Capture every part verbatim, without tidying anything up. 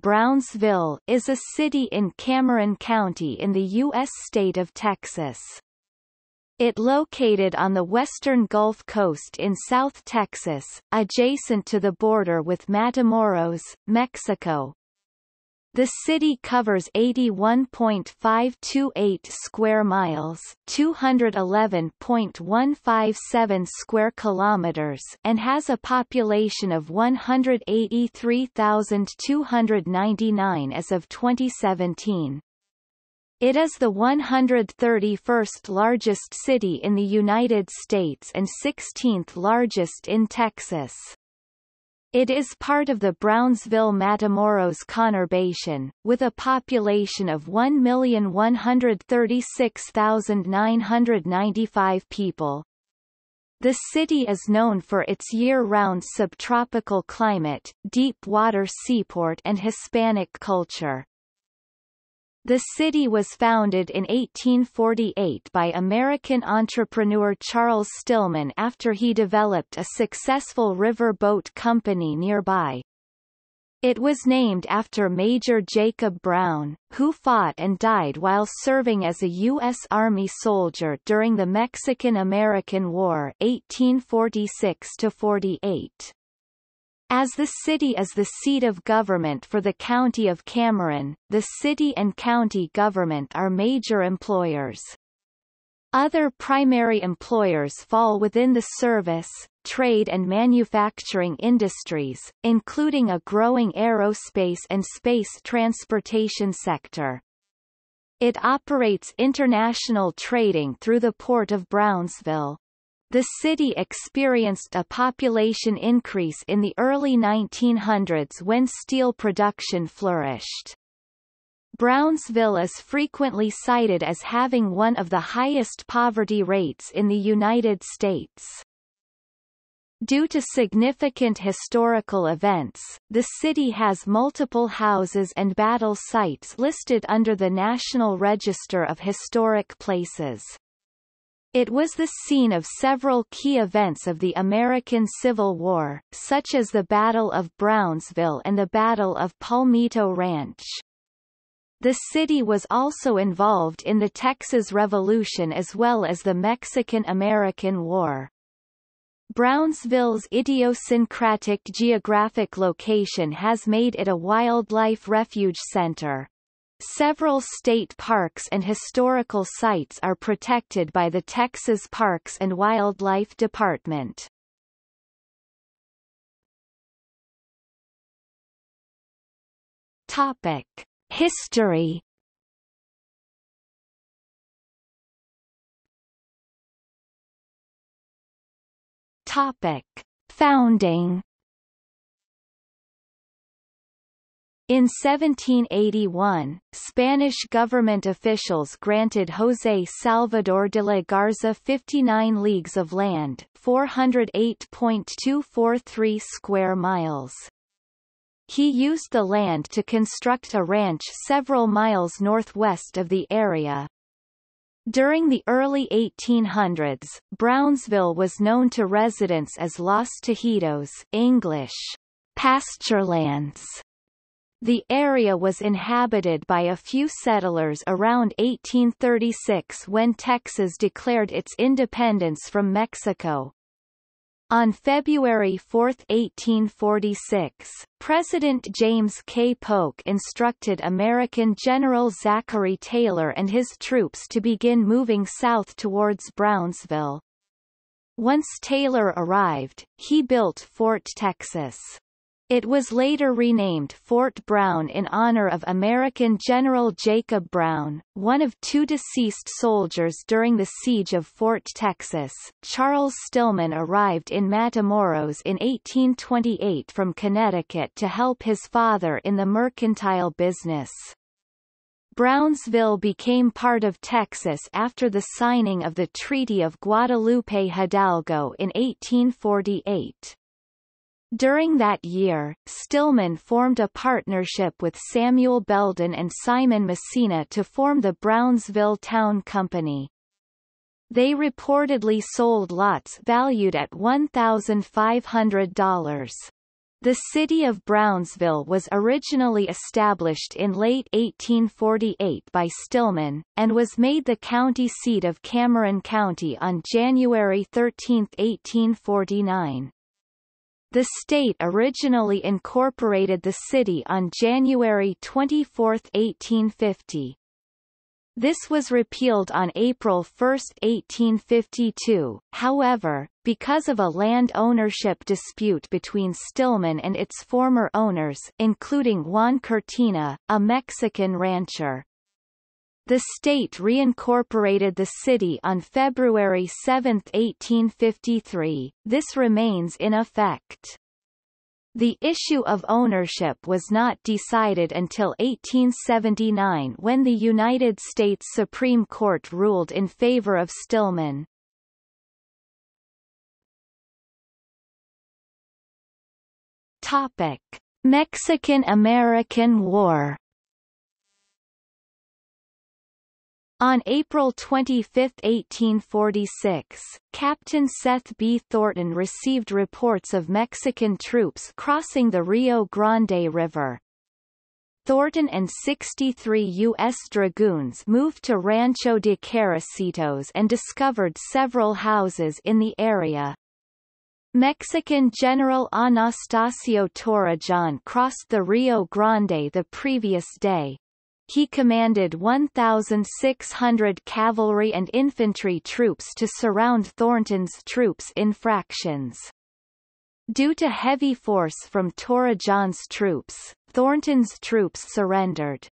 Brownsville, is a city in Cameron County in the U S state of Texas. It is located on the western Gulf Coast in South Texas, adjacent to the border with Matamoros, Mexico. The city covers eighty-one point five two eight square miles, two hundred eleven point one five seven square kilometers, and has a population of one hundred eighty-three thousand two hundred ninety-nine as of twenty seventeen. It is the one hundred thirty-first largest city in the United States and sixteenth largest in Texas. It is part of the Brownsville-Matamoros conurbation, with a population of one million one hundred thirty-six thousand nine hundred ninety-five people. The city is known for its year-round subtropical climate, deep-water seaport and Hispanic culture. The city was founded in eighteen forty-eight by American entrepreneur Charles Stillman after he developed a successful river boat company nearby. It was named after Major Jacob Brown, who fought and died while serving as a U S Army soldier during the Mexican–American War eighteen forty-six to forty-eight. As the city is the seat of government for the County of Cameron, the city and county government are major employers. Other primary employers fall within the service, trade and manufacturing industries, including a growing aerospace and space transportation sector. It operates international trading through the Port of Brownsville. The city experienced a population increase in the early nineteen hundreds when steel production flourished. Brownsville is frequently cited as having one of the highest poverty rates in the United States. Due to significant historical events, the city has multiple houses and battle sites listed under the National Register of Historic Places. It was the scene of several key events of the American Civil War, such as the Battle of Brownsville and the Battle of Palmito Ranch. The city was also involved in the Texas Revolution as well as the Mexican–American War. Brownsville's idiosyncratic geographic location has made it a wildlife refuge center. Several state parks and historical sites are protected by the Texas Parks and Wildlife Department. Topic: History. Topic: Founding. In seventeen eighty-one, Spanish government officials granted José Salvador de la Garza fifty-nine leagues of land, four hundred eight point two four three square miles. He used the land to construct a ranch several miles northwest of the area. During the early eighteen hundreds, Brownsville was known to residents as Los Tejidos, English, pasturelands. The area was inhabited by a few settlers around eighteen thirty-six when Texas declared its independence from Mexico. On February fourth, eighteen forty-six, President James K. Polk instructed American General Zachary Taylor and his troops to begin moving south towards Brownsville. Once Taylor arrived, he built Fort Texas. It was later renamed Fort Brown in honor of American General Jacob Brown, one of two deceased soldiers during the siege of Fort Texas. Charles Stillman arrived in Matamoros in eighteen twenty-eight from Connecticut to help his father in the mercantile business. Brownsville became part of Texas after the signing of the Treaty of Guadalupe Hidalgo in eighteen forty-eight. During that year, Stillman formed a partnership with Samuel Belden and Simon Messina to form the Brownsville Town Company. They reportedly sold lots valued at one thousand five hundred dollars. The city of Brownsville was originally established in late eighteen forty-eight by Stillman, and was made the county seat of Cameron County on January thirteenth, eighteen forty-nine. The state originally incorporated the city on January twenty-fourth, eighteen fifty. This was repealed on April first, eighteen fifty-two, however, because of a land ownership dispute between Stillman and its former owners, including Juan Cortina, a Mexican rancher. The state reincorporated the city on February seventh, eighteen fifty-three. This remains in effect. The issue of ownership was not decided until eighteen seventy-nine, when the United States Supreme Court ruled in favor of Stillman. Topic: Mexican–American War. On April twenty-fifth, eighteen forty-six, Captain Seth B. Thornton received reports of Mexican troops crossing the Rio Grande River. Thornton and sixty-three U S dragoons moved to Rancho de Caracitos and discovered several houses in the area. Mexican General Anastasio Torrejón crossed the Rio Grande the previous day. He commanded one thousand six hundred cavalry and infantry troops to surround Thornton's troops in fractions. Due to heavy force from Torrejon's troops, Thornton's troops surrendered.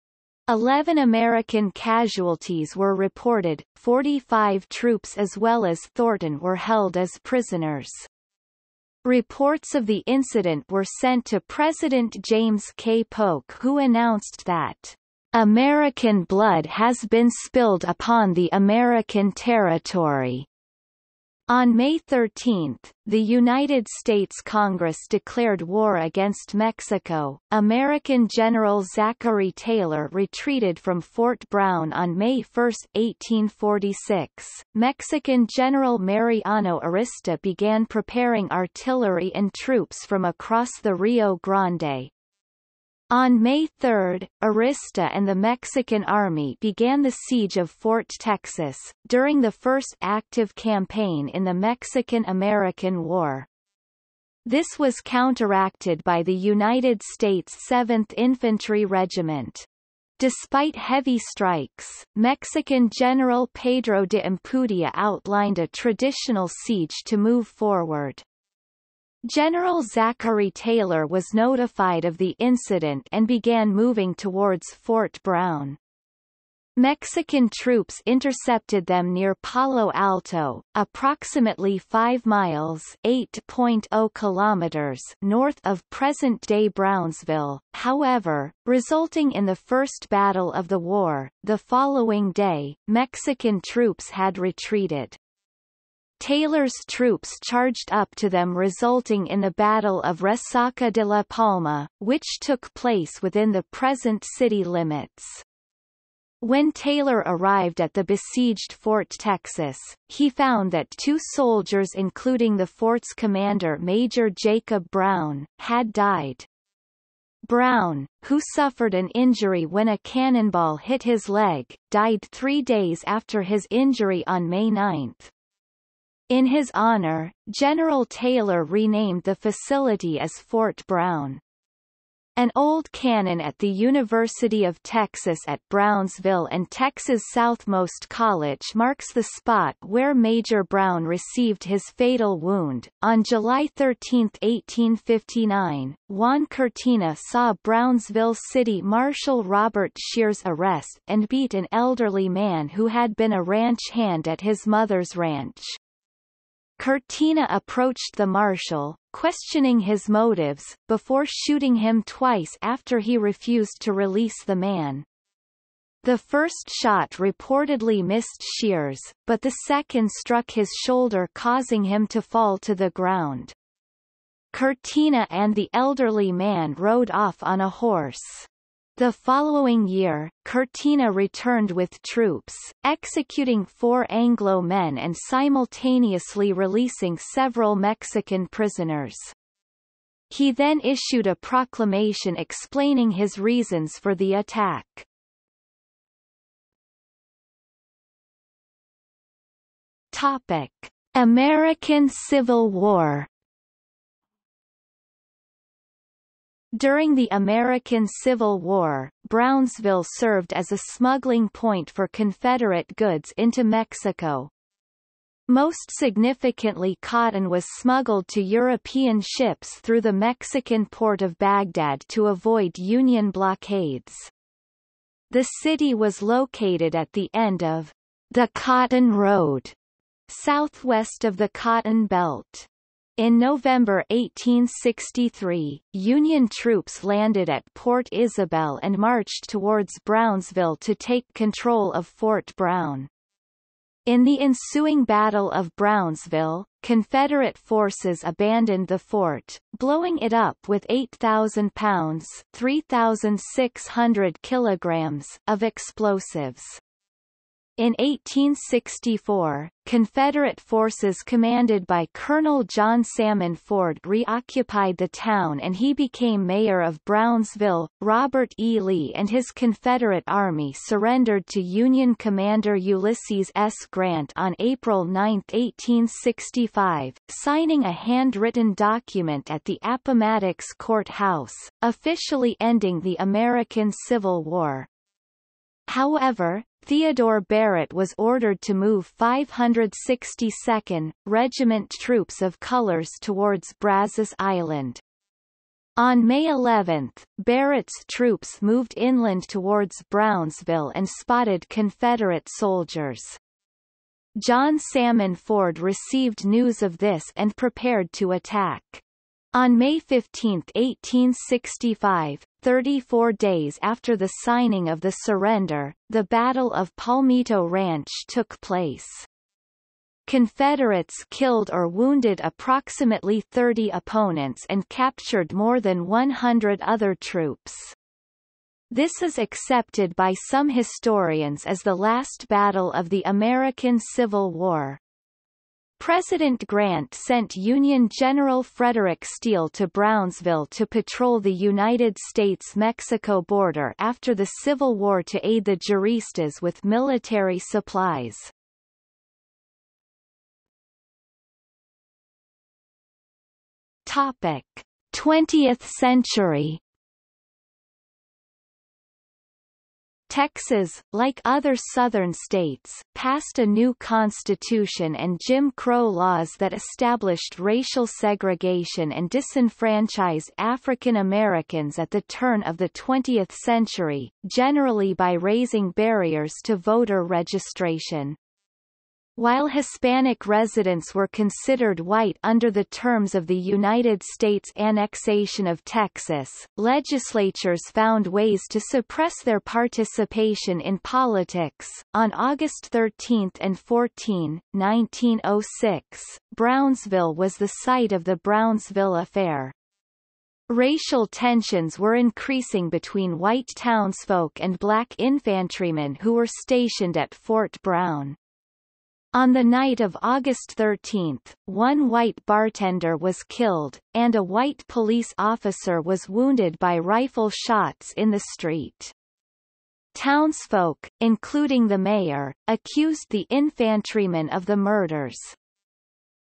Eleven American casualties were reported, forty-five troops as well as Thornton were held as prisoners. Reports of the incident were sent to President James K. Polk, who announced that American blood has been spilled upon the American territory. On May thirteenth, the United States Congress declared war against Mexico. American General Zachary Taylor retreated from Fort Brown on May first, eighteen forty-six. Mexican General Mariano Arista began preparing artillery and troops from across the Rio Grande. On May third, Arista and the Mexican Army began the siege of Fort Texas, during the first active campaign in the Mexican–American War. This was counteracted by the United States seventh Infantry Regiment. Despite heavy strikes, Mexican General Pedro de Ampudia outlined a traditional siege to move forward. General Zachary Taylor was notified of the incident and began moving towards Fort Brown. Mexican troops intercepted them near Palo Alto, approximately five miles (eight point zero kilometers) north of present-day Brownsville, however, resulting in the first battle of the war. The following day, Mexican troops had retreated. Taylor's troops charged up to them, resulting in the Battle of Resaca de la Palma, which took place within the present city limits. When Taylor arrived at the besieged Fort Texas, he found that two soldiers, including the fort's commander Major Jacob Brown, had died. Brown, who suffered an injury when a cannonball hit his leg, died three days after his injury on May ninth. In his honor, General Taylor renamed the facility as Fort Brown. An old cannon at the University of Texas at Brownsville and Texas Southmost College marks the spot where Major Brown received his fatal wound. On July thirteenth, eighteen fifty-nine, Juan Cortina saw Brownsville City Marshal Robert Shear's arrest and beat an elderly man who had been a ranch hand at his mother's ranch. Cortina approached the marshal, questioning his motives, before shooting him twice after he refused to release the man. The first shot reportedly missed Shears, but the second struck his shoulder, causing him to fall to the ground. Cortina and the elderly man rode off on a horse. The following year, Cortina returned with troops, executing four Anglo men and simultaneously releasing several Mexican prisoners. He then issued a proclamation explaining his reasons for the attack. Topic: American Civil War. During the American Civil War, Brownsville served as a smuggling point for Confederate goods into Mexico. Most significantly, cotton was smuggled to European ships through the Mexican port of Baghdad to avoid Union blockades. The city was located at the end of the Cotton Road, southwest of the Cotton Belt. In November eighteen sixty-three, Union troops landed at Port Isabel and marched towards Brownsville to take control of Fort Brown. In the ensuing Battle of Brownsville, Confederate forces abandoned the fort, blowing it up with eight thousand pounds (three thousand six hundred kilograms) of explosives. In eighteen sixty-four, Confederate forces commanded by Colonel John Salmon Ford reoccupied the town and he became mayor of Brownsville. Robert E. Lee and his Confederate army surrendered to Union commander Ulysses S. Grant on April ninth, eighteen sixty-five, signing a handwritten document at the Appomattox Court House, officially ending the American Civil War. However, Theodore Barrett was ordered to move five hundred sixty-second Regiment troops of colors towards Brazos Island. On May eleventh, Barrett's troops moved inland towards Brownsville and spotted Confederate soldiers. John Salmon Ford received news of this and prepared to attack. On May fifteenth, eighteen sixty-five, thirty-four days after the signing of the surrender, the Battle of Palmito Ranch took place. Confederates killed or wounded approximately thirty opponents and captured more than one hundred other troops. This is accepted by some historians as the last battle of the American Civil War. President Grant sent Union General Frederick Steele to Brownsville to patrol the United States-Mexico border after the Civil War to aid the Juristas with military supplies. Topic: twentieth century. Texas, like other southern states, passed a new constitution and Jim Crow laws that established racial segregation and disenfranchised African Americans at the turn of the twentieth century, generally by raising barriers to voter registration. While Hispanic residents were considered white under the terms of the United States annexation of Texas, legislatures found ways to suppress their participation in politics. On August thirteenth and fourteenth, nineteen oh six, Brownsville was the site of the Brownsville Affair. Racial tensions were increasing between white townsfolk and black infantrymen who were stationed at Fort Brown. On the night of August thirteenth, one white bartender was killed, and a white police officer was wounded by rifle shots in the street. Townsfolk, including the mayor, accused the infantrymen of the murders.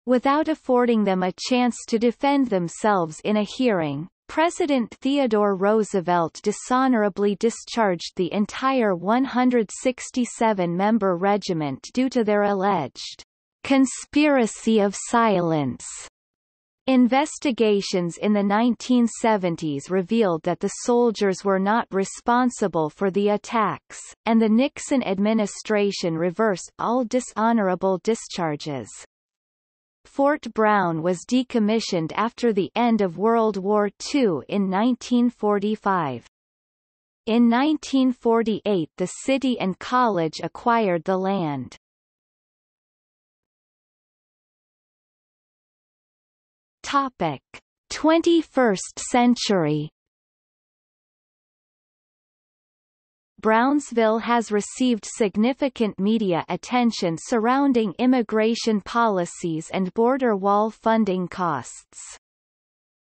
Without affording them a chance to defend themselves in a hearing, President Theodore Roosevelt dishonorably discharged the entire one hundred sixty-seven member regiment due to their alleged conspiracy of silence. Investigations in the nineteen seventies revealed that the soldiers were not responsible for the attacks, and the Nixon administration reversed all dishonorable discharges. Fort Brown was decommissioned after the end of World War Two in nineteen forty-five. In nineteen forty-eight, the city and college acquired the land. Topic: twenty-first century. Brownsville has received significant media attention surrounding immigration policies and border wall funding costs.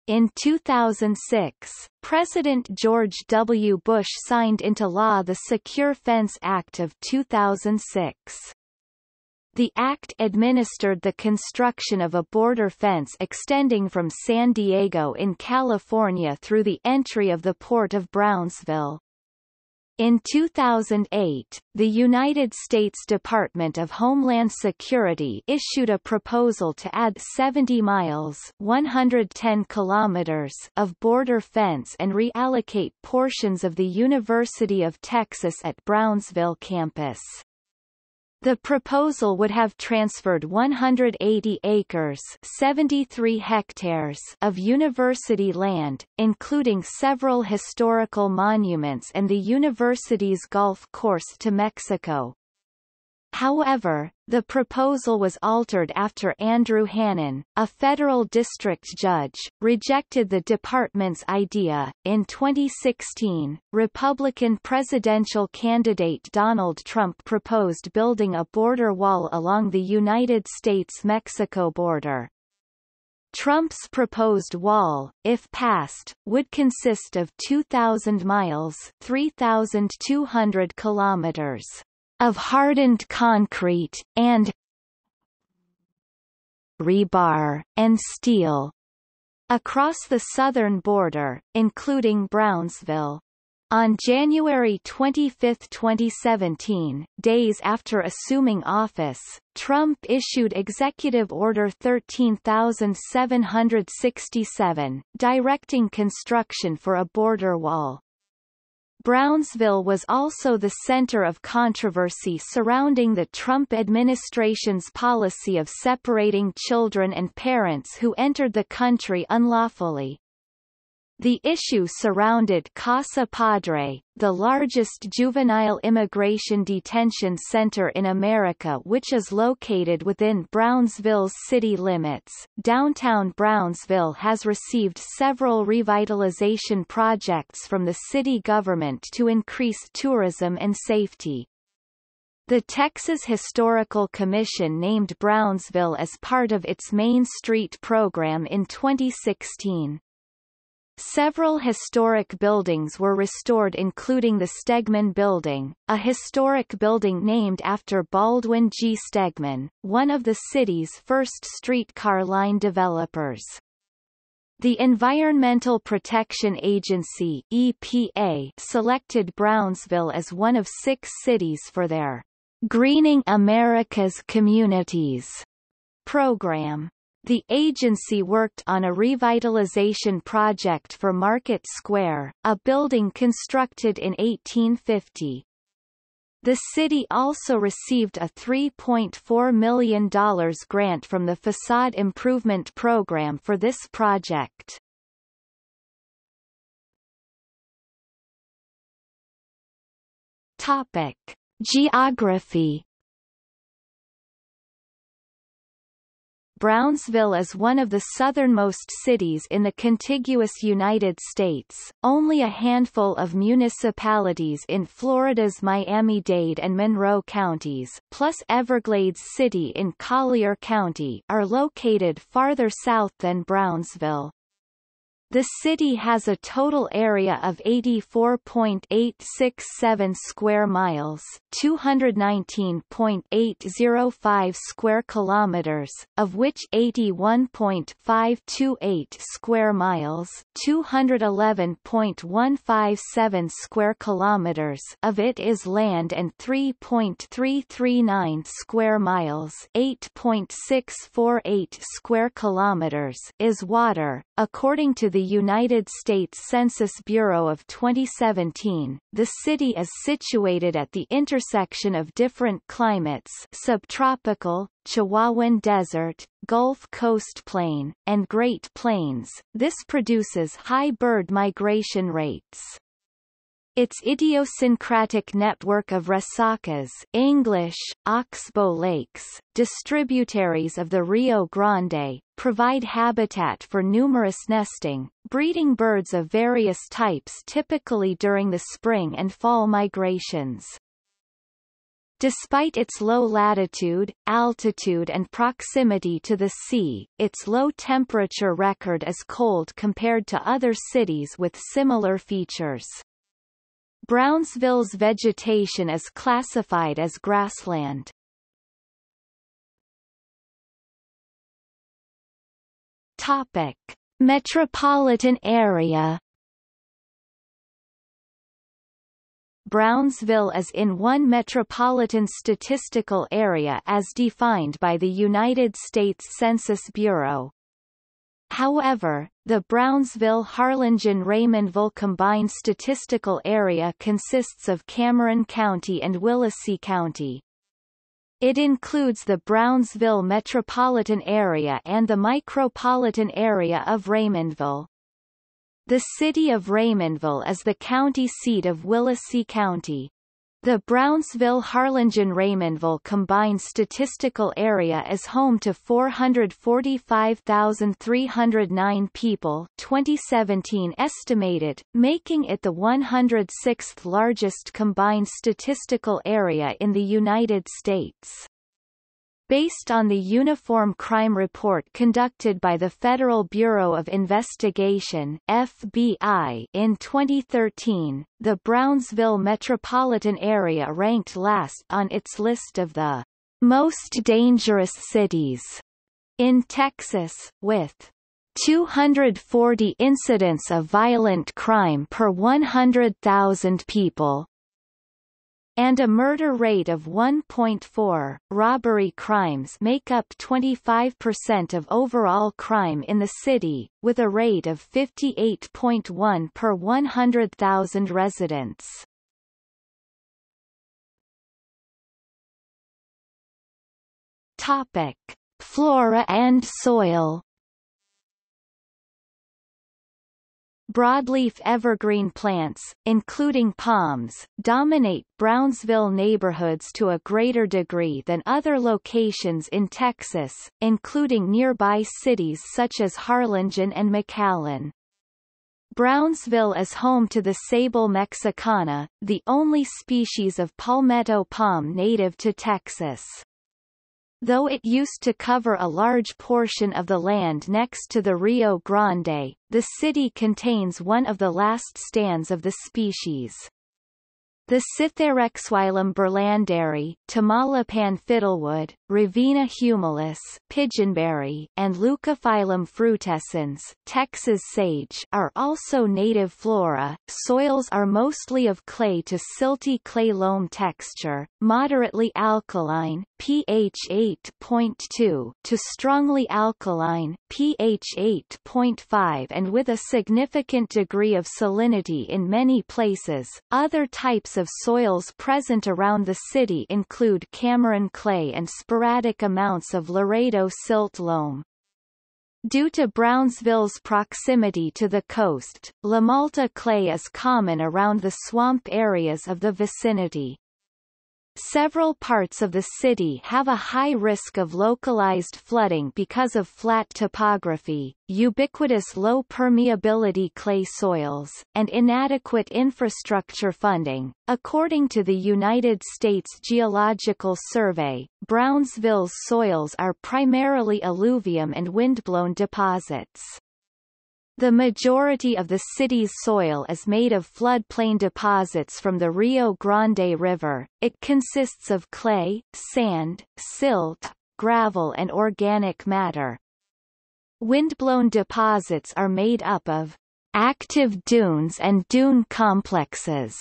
In two thousand six, President George W. Bush signed into law the Secure Fence Act of two thousand six. The act administered the construction of a border fence extending from San Diego in California through the entry of the port of Brownsville. In two thousand eight, the United States Department of Homeland Security issued a proposal to add seventy miles (one hundred ten kilometers) of border fence and reallocate portions of the University of Texas at Brownsville campus. The proposal would have transferred one hundred eighty acres seventy-three hectares of university land, including several historical monuments and the university's golf course, to Mexico. However, the proposal was altered after Andrew Hannon, a federal district judge, rejected the department's idea. In twenty sixteen, Republican presidential candidate Donald Trump proposed building a border wall along the United States-Mexico border. Trump's proposed wall, if passed, would consist of two thousand miles (three thousand two hundred kilometers) of hardened concrete, and rebar, and steel, across the southern border, including Brownsville. On January twenty-fifth, twenty seventeen, days after assuming office, Trump issued Executive Order thirteen thousand seven hundred sixty-seven, directing construction for a border wall. Brownsville was also the center of controversy surrounding the Trump administration's policy of separating children and parents who entered the country unlawfully. The issue surrounded Casa Padre, the largest juvenile immigration detention center in America, which is located within Brownsville's city limits. Downtown Brownsville has received several revitalization projects from the city government to increase tourism and safety. The Texas Historical Commission named Brownsville as part of its Main Street program in twenty sixteen. Several historic buildings were restored, including the Stegman Building, a historic building named after Baldwin G. Stegman, one of the city's first streetcar line developers. The Environmental Protection Agency (E P A) selected Brownsville as one of six cities for their Greening America's Communities program. The agency worked on a revitalization project for Market Square, a building constructed in eighteen fifty. The city also received a three point four million dollars grant from the Facade Improvement Program for this project. Topic: Geography. Brownsville is one of the southernmost cities in the contiguous United States. Only a handful of municipalities in Florida's Miami-Dade and Monroe counties, plus Everglades City in Collier County, are located farther south than Brownsville. The city has a total area of eighty-four point eight six seven square miles, two hundred nineteen point eight zero five square kilometers, of which eighty-one point five two eight square miles, two hundred eleven point one five seven square kilometers of it is land and three point three three nine square miles, eight point six four eight square kilometers is water. According to the United States Census Bureau of twenty seventeen, the city is situated at the intersection of different climates: subtropical, Chihuahuan Desert, Gulf Coast Plain, and Great Plains. This produces high bird migration rates. Its idiosyncratic network of resacas, English, oxbow lakes, distributaries of the Rio Grande, provide habitat for numerous nesting, breeding birds of various types, typically during the spring and fall migrations. Despite its low latitude, altitude and proximity to the sea, its low temperature record is cold compared to other cities with similar features. Brownsville's vegetation is classified as grassland. Topic: Metropolitan area. Brownsville is in one metropolitan statistical area as defined by the United States Census Bureau. However, the Brownsville-Harlingen-Raymondville combined statistical area consists of Cameron County and Willacy County. It includes the Brownsville metropolitan area and the micropolitan area of Raymondville. The city of Raymondville is the county seat of Willacy County. The Brownsville-Harlingen-Raymondville combined statistical area is home to four hundred forty-five thousand three hundred nine people, twenty seventeen estimated, making it the one hundred sixth largest combined statistical area in the United States. Based on the Uniform Crime Report conducted by the Federal Bureau of Investigation (F B I) in twenty thirteen, the Brownsville metropolitan area ranked last on its list of the most dangerous cities in Texas, with two hundred forty incidents of violent crime per one hundred thousand people, and a murder rate of one point four. Robbery crimes make up twenty-five percent of overall crime in the city, with a rate of fifty-eight point one per one hundred thousand residents. Topic: Flora and soil. Broadleaf evergreen plants, including palms, dominate Brownsville neighborhoods to a greater degree than other locations in Texas, including nearby cities such as Harlingen and McAllen. Brownsville is home to the sable mexicana, the only species of palmetto palm native to Texas. Though it used to cover a large portion of the land next to the Rio Grande, the city contains one of the last stands of the species. The Citherexylum burlanderi, Tamalapan fiddlewood, Ravina humilis, pigeonberry, and Leucophyllum frutescens, Texas sage, are also native flora. Soils are mostly of clay to silty clay loam texture, moderately alkaline, pH eight point two, to strongly alkaline, pH eight point five, and with a significant degree of salinity in many places. Other types of of soils present around the city include Cameron clay and sporadic amounts of Laredo silt loam. Due to Brownsville's proximity to the coast, La Malta clay is common around the swamp areas of the vicinity. Several parts of the city have a high risk of localized flooding because of flat topography, ubiquitous low permeability clay soils, and inadequate infrastructure funding. According to the United States Geological Survey, Brownsville's soils are primarily alluvium and windblown deposits. The majority of the city's soil is made of floodplain deposits from the Rio Grande River. It consists of clay, sand, silt, gravel and organic matter. Windblown deposits are made up of active dunes and dune complexes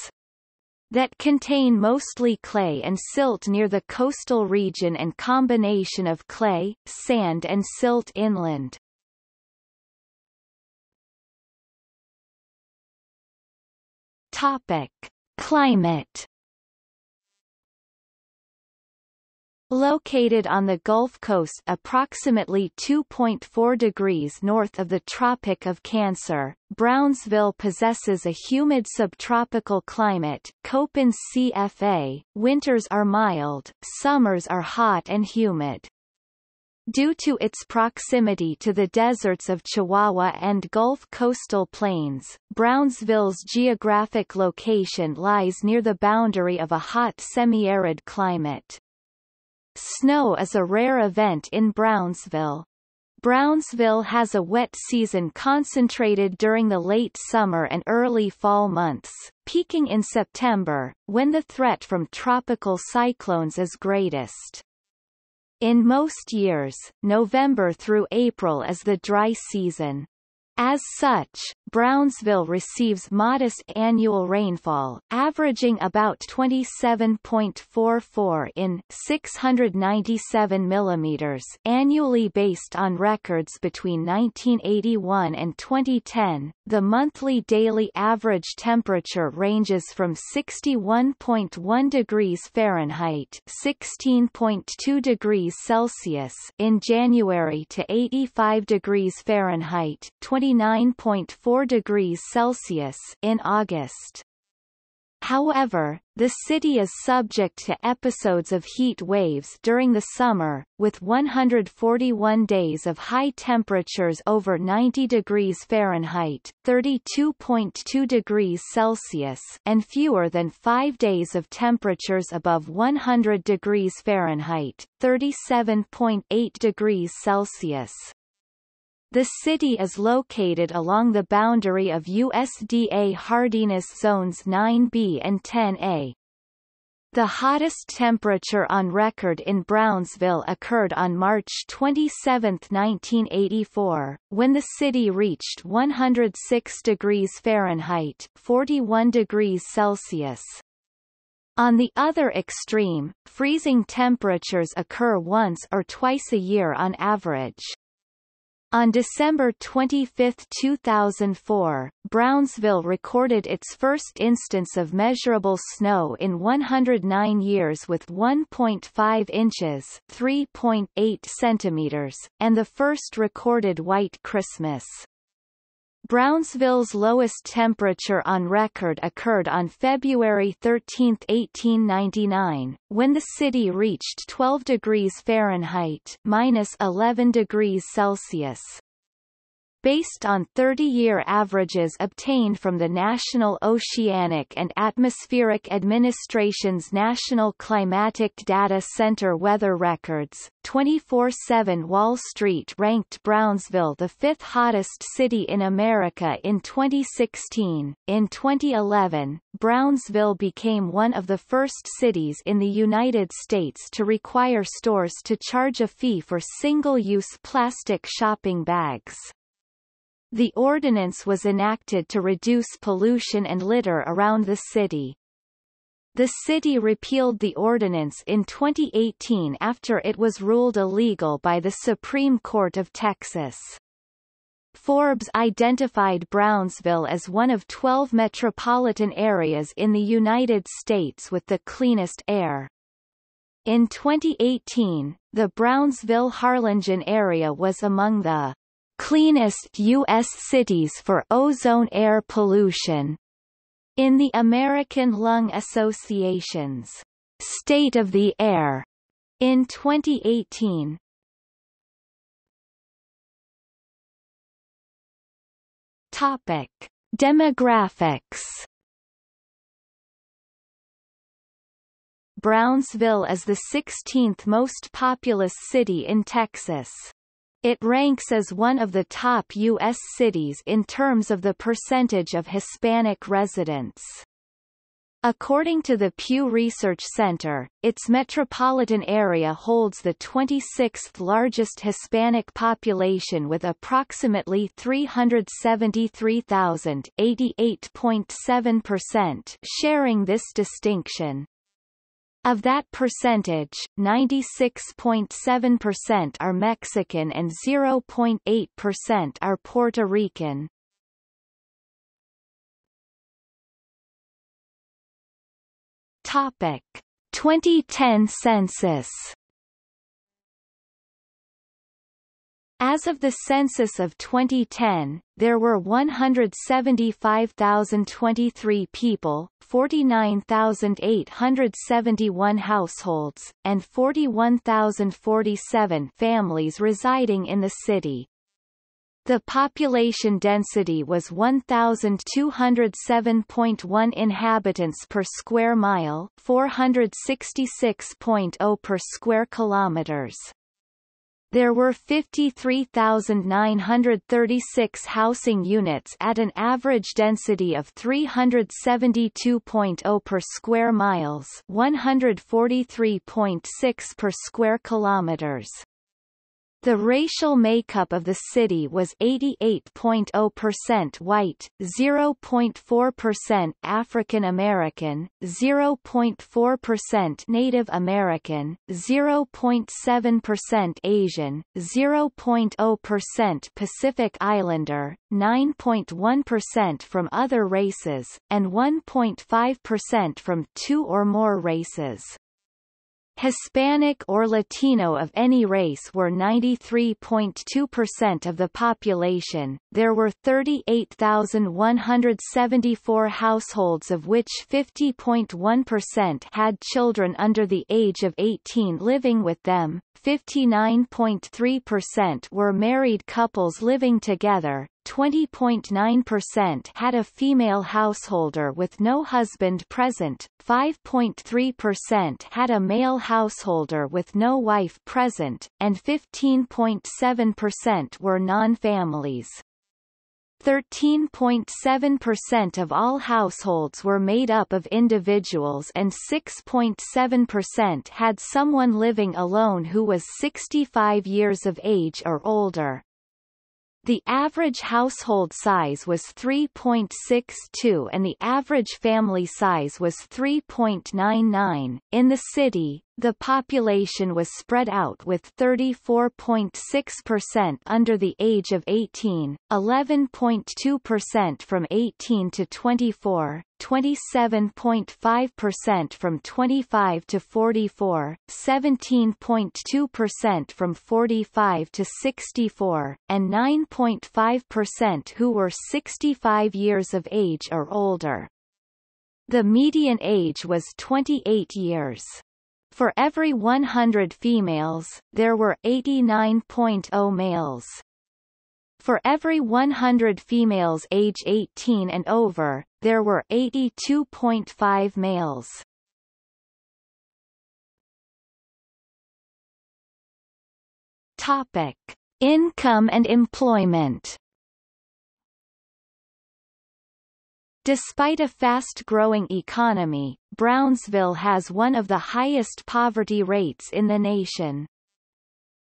that contain mostly clay and silt near the coastal region and combination of clay, sand and silt inland. Topic: Climate. Located on the Gulf Coast approximately two point four degrees north of the Tropic of Cancer, Brownsville possesses a humid subtropical climate, Köppen C F A. Winters are mild, summers are hot and humid. due to its proximity to the deserts of Chihuahua and Gulf Coastal Plains, Brownsville's geographic location lies near the boundary of a hot semi-arid climate. Snow is a rare event in Brownsville. Brownsville has a wet season concentrated during the late summer and early fall months, peaking in September, when the threat from tropical cyclones is greatest. In most years, November through April is the dry season. As such, Brownsville receives modest annual rainfall, averaging about twenty-seven point four four in six hundred ninety-seven millimeters annually based on records between nineteen eighty-one and twenty ten. The monthly daily average temperature ranges from sixty-one point one degrees Fahrenheit (sixteen point two degrees Celsius) in January to eighty-five degrees Fahrenheit twenty-nine point four degrees Celsius in August. However, the city is subject to episodes of heat waves during the summer, with one hundred forty-one days of high temperatures over ninety degrees Fahrenheit (thirty-two point two degrees Celsius) and fewer than five days of temperatures above one hundred degrees Fahrenheit (thirty-seven point eight degrees Celsius). The city is located along the boundary of U S D A hardiness zones nine B and ten A. The hottest temperature on record in Brownsville occurred on March twenty-seventh, nineteen eighty-four, when the city reached one hundred six degrees Fahrenheit (forty-one degrees Celsius). On the other extreme, freezing temperatures occur once or twice a year on average. On December twenty-fifth, two thousand four, Brownsville recorded its first instance of measurable snow in one hundred nine years with one point five inches (three point eight centimeters) and the first recorded White Christmas. Brownsville's lowest temperature on record occurred on February thirteenth, eighteen ninety-nine, when the city reached twelve degrees Fahrenheit minus eleven degrees Celsius. Based on thirty-year averages obtained from the National Oceanic and Atmospheric Administration's National Climatic Data Center weather records, twenty-four seven Wall Street ranked Brownsville the fifth hottest city in America in twenty sixteen. In twenty eleven, Brownsville became one of the first cities in the United States to require stores to charge a fee for single-use plastic shopping bags. The ordinance was enacted to reduce pollution and litter around the city. The city repealed the ordinance in twenty eighteen after it was ruled illegal by the Supreme Court of Texas. Forbes identified Brownsville as one of twelve metropolitan areas in the United States with the cleanest air. In twenty eighteen, the Brownsville-Harlingen area was among the cleanest U S cities for ozone air pollution in the American Lung Association's State of the Air in twenty eighteen. Topic: Demographics. Brownsville is the sixteenth most populous city in Texas. It ranks as one of the top U S cities in terms of the percentage of Hispanic residents. According to the Pew Research Center, its metropolitan area holds the twenty-sixth largest Hispanic population with approximately three hundred seventy-three thousand, eighty-eight point seven percent, sharing this distinction. Of that percentage, ninety-six point seven percent are Mexican and zero point eight percent are Puerto Rican. Topic: twenty ten census. As of the census of twenty ten, there were one hundred seventy-five thousand twenty-three people, forty-nine thousand eight hundred seventy-one households, and forty-one thousand forty-seven families residing in the city. The population density was one thousand two hundred seven point one inhabitants per square mile, four hundred sixty-six point zero per square kilometers. There were fifty-three thousand nine hundred thirty-six housing units at an average density of three hundred seventy-two point zero per square miles, one hundred forty-three point six per square kilometers. The racial makeup of the city was eighty-eight point zero percent white, zero point four percent African American, zero point four percent Native American, zero point seven percent Asian, zero point zero percent Pacific Islander, nine point one percent from other races, and one point five percent from two or more races. Hispanic or Latino of any race were ninety-three point two percent of the population. There were thirty-eight thousand one hundred seventy-four households, of which fifty point one percent had children under the age of eighteen living with them, fifty-nine point three percent were married couples living together, twenty point nine percent had a female householder with no husband present, five point three percent had a male householder with no wife present, and fifteen point seven percent were non-families. thirteen point seven percent of all households were made up of individuals, and six point seven percent had someone living alone who was sixty-five years of age or older. The average household size was three point six two and the average family size was three point nine nine. In the city, the population was spread out with thirty-four point six percent under the age of eighteen, eleven point two percent from eighteen to twenty-four, twenty-seven point five percent from twenty-five to forty-four, seventeen point two percent from forty-five to sixty-four, and nine point five percent who were sixty-five years of age or older. The median age was twenty-eight years. For every one hundred females, there were eighty-nine point zero males. For every one hundred females age eighteen and over, there were eighty-two point five males. Topic: Income and employment. Despite a fast-growing economy, Brownsville has one of the highest poverty rates in the nation.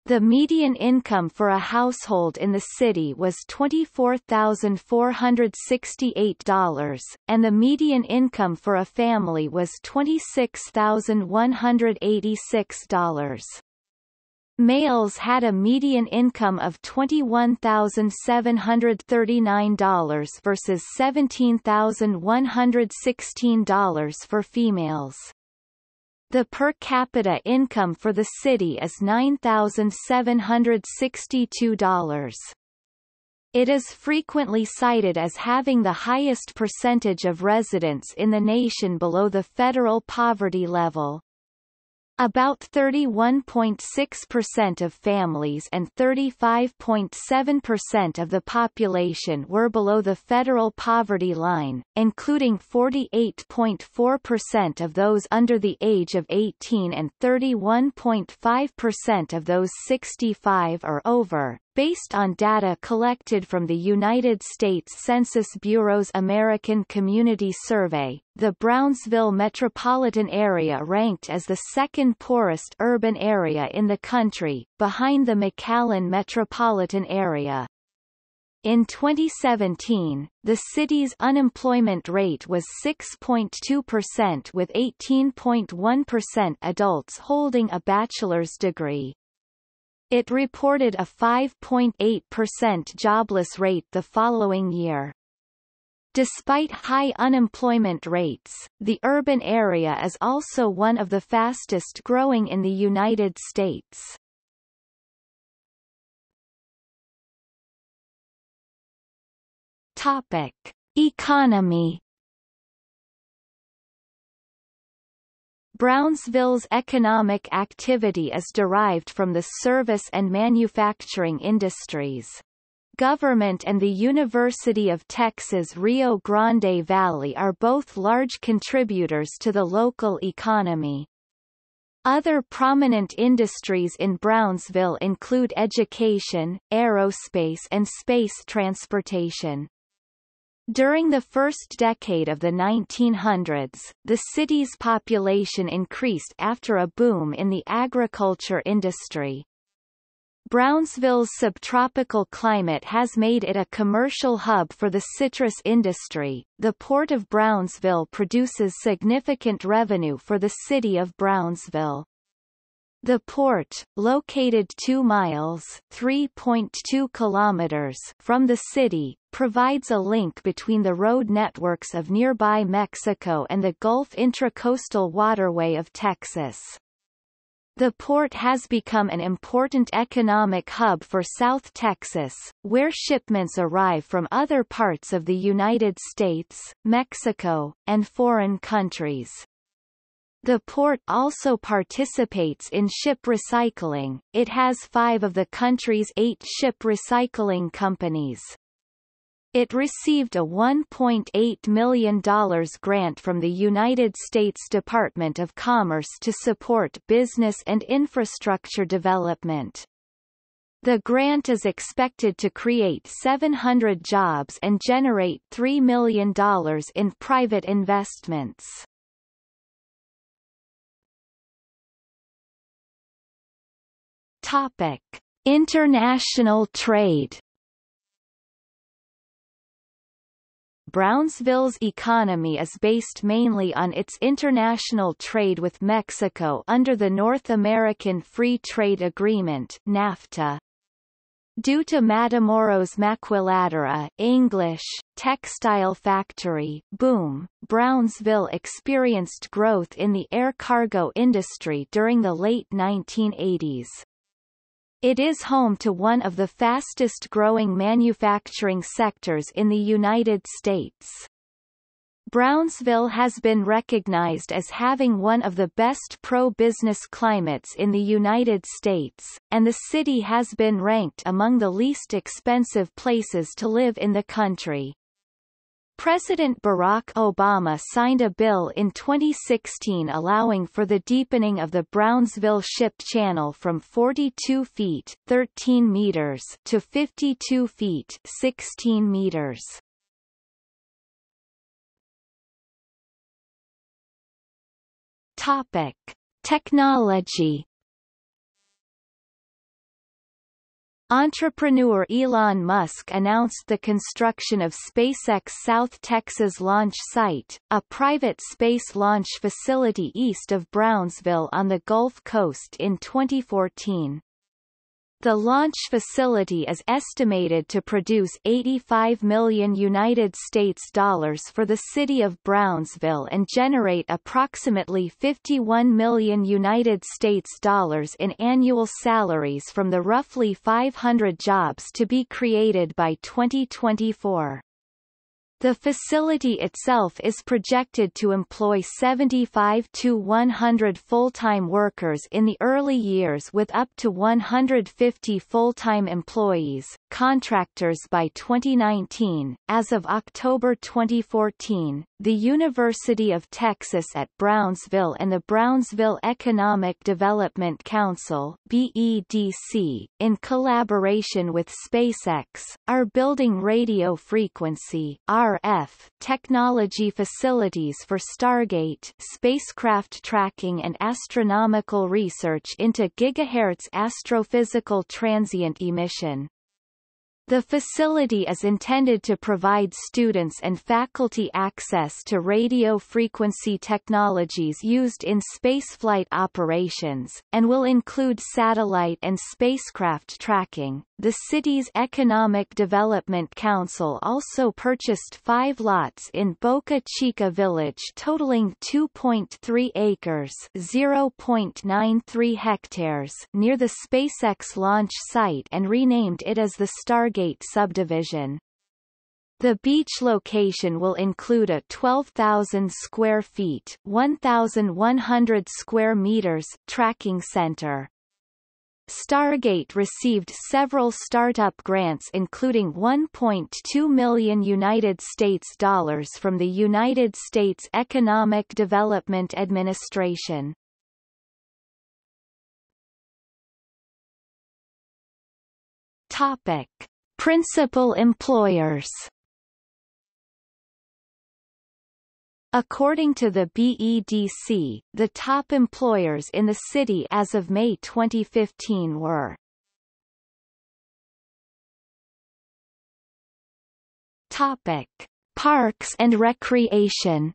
The median income for a household in the city was twenty-four thousand four hundred sixty-eight dollars, and the median income for a family was twenty-six thousand one hundred eighty-six dollars. Males had a median income of twenty-one thousand seven hundred thirty-nine dollars versus seventeen thousand one hundred sixteen dollars for females. The per capita income for the city is nine thousand seven hundred sixty-two dollars. It is frequently cited as having the highest percentage of residents in the nation below the federal poverty level. About thirty-one point six percent of families and thirty-five point seven percent of the population were below the federal poverty line, including forty-eight point four percent of those under the age of eighteen and thirty-one point five percent of those sixty-five or over, based on data collected from the United States Census Bureau's American Community Survey. The Brownsville metropolitan area ranked as the second poorest urban area in the country, behind the McAllen metropolitan area. In twenty seventeen, the city's unemployment rate was six point two percent, with eighteen point one percent adults holding a bachelor's degree. It reported a five point eight percent jobless rate the following year. Despite high unemployment rates, the urban area is also one of the fastest growing in the United States. Topic: Economy. Brownsville's economic activity is derived from the service and manufacturing industries. Government and the University of Texas Rio Grande Valley are both large contributors to the local economy. Other prominent industries in Brownsville include education, aerospace and space transportation. During the first decade of the nineteen hundreds, the city's population increased after a boom in the agriculture industry. Brownsville's subtropical climate has made it a commercial hub for the citrus industry. The Port of Brownsville produces significant revenue for the city of Brownsville. The port, located two miles (three point two kilometers) from the city, provides a link between the road networks of nearby Mexico and the Gulf Intracoastal Waterway of Texas. The port has become an important economic hub for South Texas, where shipments arrive from other parts of the United States, Mexico, and foreign countries. The port also participates in ship recycling. It has five of the country's eight ship recycling companies. It received a one point eight million dollars grant from the United States Department of Commerce to support business and infrastructure development. The grant is expected to create seven hundred jobs and generate three million dollars in private investments. Topic: International trade. Brownsville's economy is based mainly on its international trade with Mexico under the North American Free Trade Agreement NAFTA. Due to Matamoros Maquiladora English, textile factory boom, Brownsville experienced growth in the air cargo industry during the late nineteen eighties. It is home to one of the fastest-growing manufacturing sectors in the United States. Brownsville has been recognized as having one of the best pro-business climates in the United States, and the city has been ranked among the least expensive places to live in the country. President Barack Obama signed a bill in twenty sixteen allowing for the deepening of the Brownsville Ship Channel from forty-two feet (thirteen meters) to fifty-two feet (sixteen meters). Topic: Technology. Entrepreneur Elon Musk announced the construction of SpaceX South Texas launch site, a private space launch facility east of Brownsville on the Gulf Coast in twenty fourteen. The launch facility is estimated to produce eighty-five million United States dollars for the city of Brownsville and generate approximately fifty-one million United States dollars in annual salaries from the roughly five hundred jobs to be created by twenty twenty-four. The facility itself is projected to employ seventy-five to one hundred full-time workers in the early years, with up to one hundred fifty full-time employees, contractors by twenty nineteen. As of October twenty fourteen, the University of Texas at Brownsville and the Brownsville Economic Development Council (B E D C), in collaboration with SpaceX, are building radio frequency (R F) technology facilities for Stargate spacecraft tracking and astronomical research into gigahertz astrophysical transient emission. The facility is intended to provide students and faculty access to radio frequency technologies used in spaceflight operations, and will include satellite and spacecraft tracking. The city's Economic Development Council also purchased five lots in Boca Chica Village totaling two point three acres (zero point nine three hectares) near the SpaceX launch site and renamed it as the Stargate subdivision. The beach location will include a twelve thousand square feet one thousand one hundred square meters tracking center. Stargate received several startup grants including one point two million United States dollars from the United States Economic Development Administration. Topic: Principal employers. According to the B E D C, the top employers in the city as of May twenty fifteen were Topic: Parks and Recreation.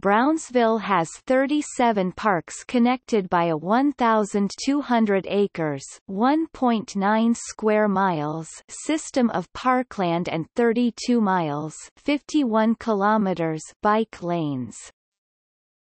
Brownsville has thirty-seven parks connected by a one thousand two hundred acres (one point nine square miles) system of parkland and thirty-two miles (fifty-one kilometers) bike lanes.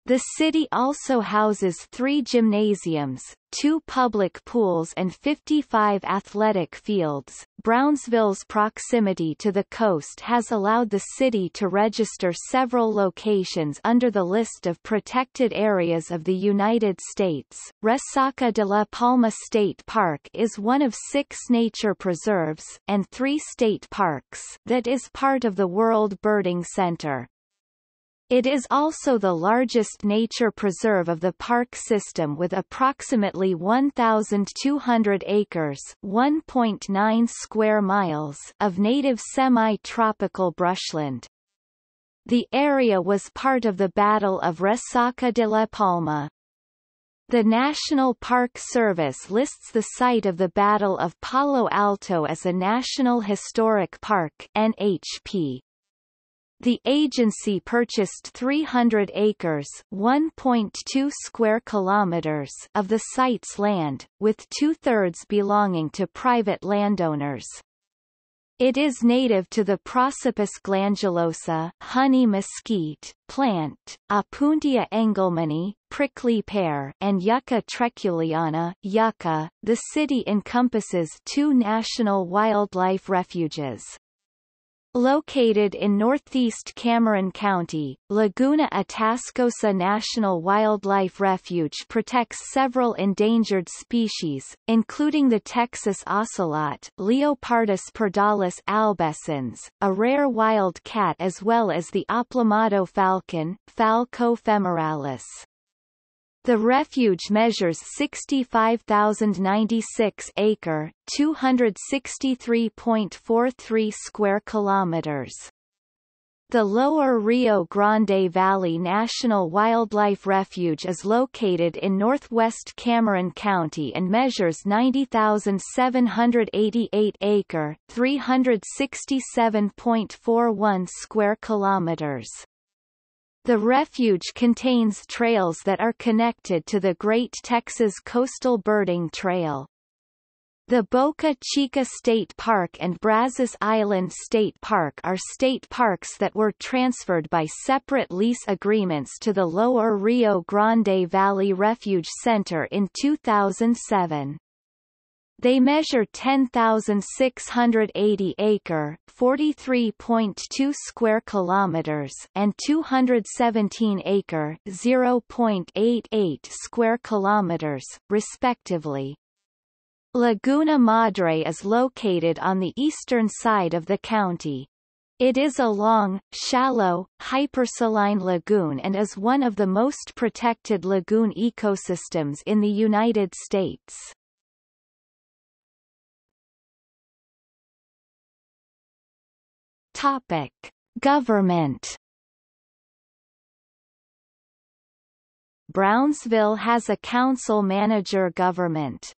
The city also houses three gymnasiums, two public pools and fifty-five athletic fields. Brownsville's proximity to the coast has allowed the city to register several locations under the list of protected areas of the United States. Resaca de la Palma State Park is one of six nature preserves, and three state parks, that is part of the World Birding Center. It is also the largest nature preserve of the park system with approximately one thousand two hundred acres (one point nine square miles) of native semi-tropical brushland. The area was part of the Battle of Resaca de la Palma. The National Park Service lists the site of the Battle of Palo Alto as a National Historic Park (N H P). The agency purchased three hundred acres (one point two square kilometers) of the site's land, with two-thirds belonging to private landowners. It is native to the Prosopis glandulosa, honey mesquite plant, Opuntia engelmanni, prickly pear, and Yucca treculiana, yucca. The city encompasses two national wildlife refuges. Located in northeast Cameron County, Laguna Atascosa National Wildlife Refuge protects several endangered species, including the Texas ocelot, Leopardus pardalis albescens, a rare wild cat, as well as the Oplomato falcon, Falco femoralis. The refuge measures sixty-five thousand ninety-six acre, two hundred sixty-three point four three square kilometers. The lower Rio Grande Valley National Wildlife Refuge is located in northwest Cameron County and measures ninety thousand seven hundred eighty-eight acre, three hundred sixty-seven point four one square kilometers. The refuge contains trails that are connected to the Great Texas Coastal Birding Trail. The Boca Chica State Park and Brazos Island State Park are state parks that were transferred by separate lease agreements to the Lower Rio Grande Valley Refuge Center in two thousand seven. They measure ten thousand six hundred eighty acre, forty-three point two square kilometers, and two hundred seventeen acre, zero point eight eight square kilometers, respectively. Laguna Madre is located on the eastern side of the county. It is a long, shallow, hypersaline lagoon and is one of the most protected lagoon ecosystems in the United States. Topic: Government. Brownsville has a council-manager government.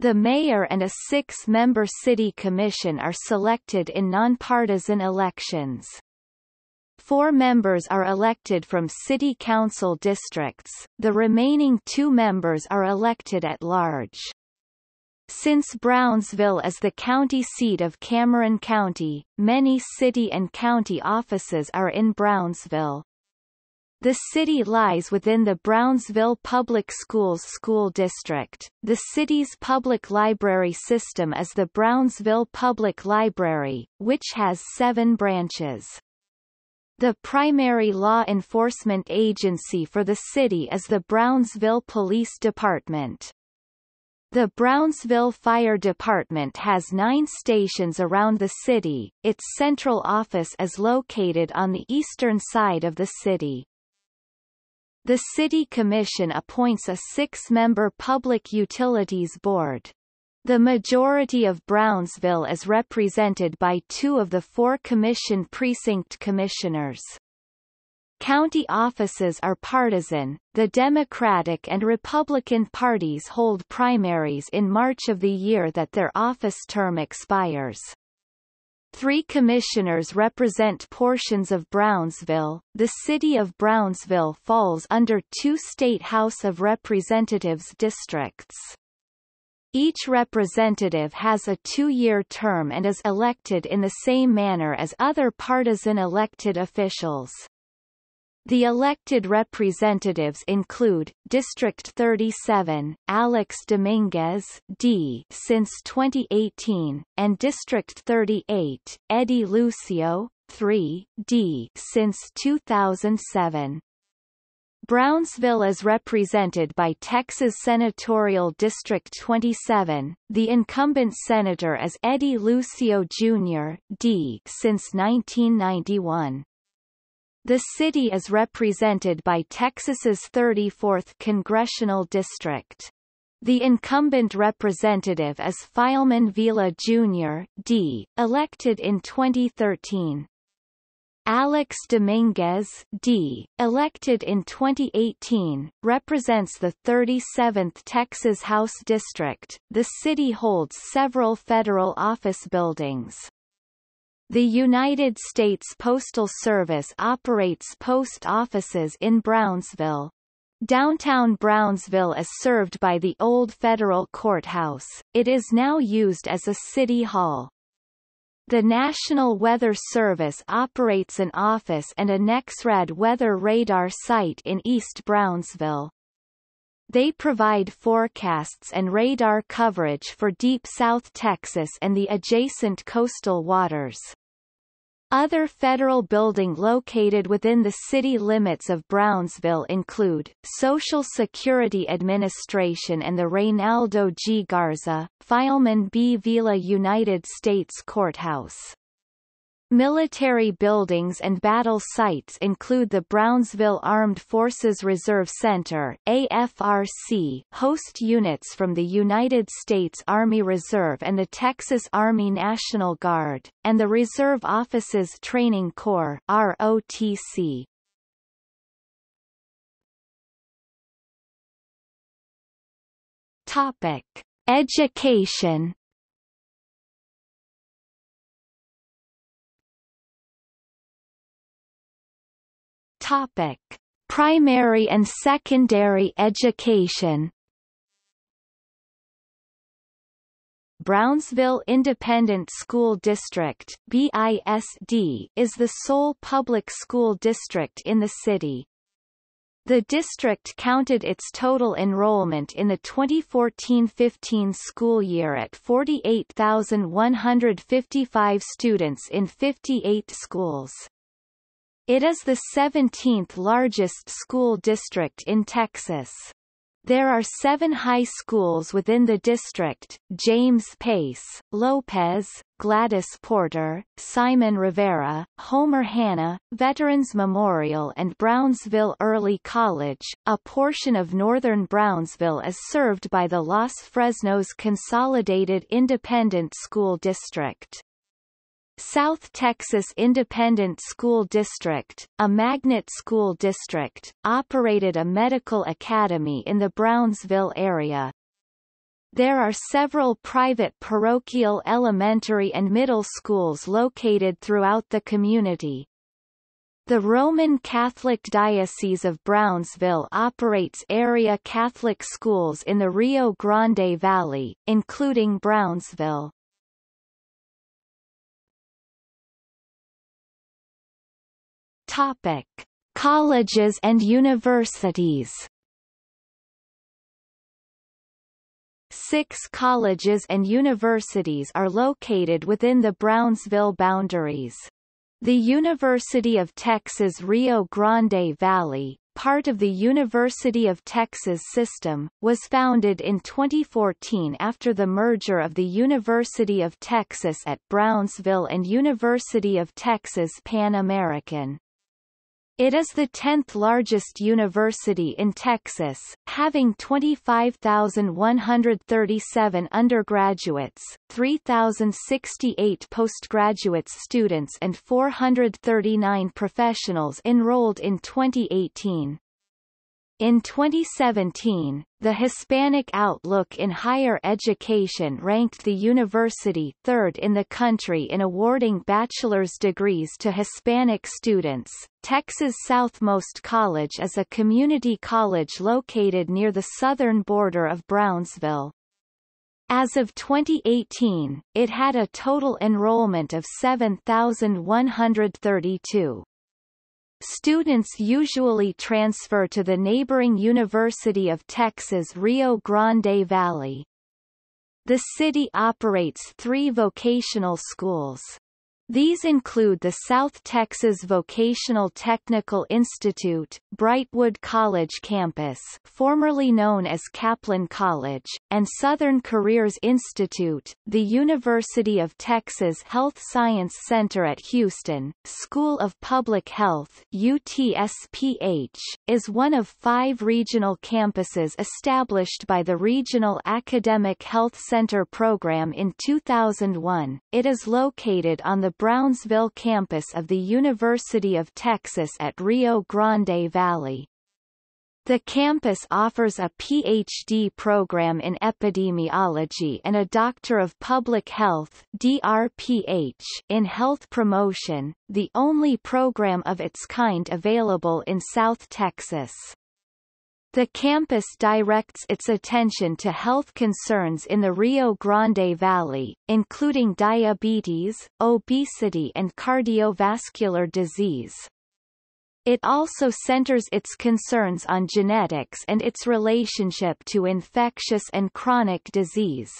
The mayor and a six-member city commission are selected in nonpartisan elections. Four members are elected from city council districts, the remaining two members are elected at large. Since Brownsville is the county seat of Cameron County, many city and county offices are in Brownsville. The city lies within the Brownsville Public Schools school district. The city's public library system is the Brownsville Public Library, which has seven branches. The primary law enforcement agency for the city is the Brownsville Police Department. The Brownsville Fire Department has nine stations around the city. Its central office is located on the eastern side of the city. The City Commission appoints a six-member Public Utilities Board. The majority of Brownsville is represented by two of the four commission precinct commissioners. County offices are partisan. The Democratic and Republican parties hold primaries in March of the year that their office term expires. Three commissioners represent portions of Brownsville. The city of Brownsville falls under two state House of Representatives districts. Each representative has a two-year term and is elected in the same manner as other partisan elected officials. The elected representatives include District thirty-seven, Alex Dominguez D since twenty eighteen, and District thirty-eight, Eddie Lucio three D since two thousand seven. Brownsville is represented by Texas Senatorial District twenty-seven. The incumbent senator is Eddie Lucio Junior D since nineteen ninety-one. The city is represented by Texas's thirty-fourth Congressional District. The incumbent representative is Filemon Vela Junior D, elected in twenty thirteen. Alex Dominguez D, elected in twenty eighteen, represents the thirty-seventh Texas House District. The city holds several federal office buildings. The United States Postal Service operates post offices in Brownsville. Downtown Brownsville is served by the old federal courthouse. It is now used as a city hall. The National Weather Service operates an office and a NexRad weather radar site in East Brownsville. They provide forecasts and radar coverage for deep South Texas and the adjacent coastal waters. Other federal buildings located within the city limits of Brownsville include Social Security Administration and the Reynaldo G. Garza, Filemon B. Vela United States Courthouse. Military buildings and battle sites include the Brownsville Armed Forces Reserve Center (A F R C), host units from the United States Army Reserve and the Texas Army National Guard, and the Reserve Officers Training Corps (R O T C). Topic: Education. Topic: Primary and secondary education. Brownsville Independent School District (B I S D) is the sole public school district in the city. The district counted its total enrollment in the twenty fourteen fifteen school year at forty-eight thousand one hundred fifty-five students in fifty-eight schools. It is the seventeenth largest school district in Texas. There are seven high schools within the district: James Pace, Lopez, Gladys Porter, Simon Rivera, Homer Hanna, Veterans Memorial, and Brownsville Early College. A portion of northern Brownsville is served by the Los Fresnos Consolidated Independent School District. South Texas Independent School District, a magnet school district, operated a medical academy in the Brownsville area. There are several private parochial elementary and middle schools located throughout the community. The Roman Catholic Diocese of Brownsville operates area Catholic schools in the Rio Grande Valley, including Brownsville. Topic: Colleges and universities. Six colleges and universities are located within the Brownsville boundaries. The University of Texas Rio Grande Valley, part of the University of Texas system, was founded in twenty fourteen after the merger of the University of Texas at Brownsville and University of Texas Pan American. It is the tenth largest university in Texas, having twenty-five thousand one hundred thirty-seven undergraduates, three thousand sixty-eight postgraduate students and four hundred thirty-nine professionals enrolled in twenty eighteen. In twenty seventeen, the Hispanic Outlook in Higher Education ranked the university third in the country in awarding bachelor's degrees to Hispanic students. Texas Southmost College is a community college located near the southern border of Brownsville. As of twenty eighteen, it had a total enrollment of seven thousand one hundred thirty-two. Students usually transfer to the neighboring University of Texas Rio Grande Valley. The city operates three vocational schools. These include the South Texas Vocational Technical Institute, Brightwood College Campus, formerly known as Kaplan College, and Southern Careers Institute, the University of Texas Health Science Center at Houston. School of Public Health, U T S P H, is one of five regional campuses established by the Regional Academic Health Center program in two thousand one. It is located on the Brownsville campus of the University of Texas at Rio Grande Valley. The campus offers a P H D program in epidemiology and a Doctor of Public Health (D R P H) in health promotion, the only program of its kind available in South Texas. The campus directs its attention to health concerns in the Rio Grande Valley, including diabetes, obesity and cardiovascular disease. It also centers its concerns on genetics and its relationship to infectious and chronic disease.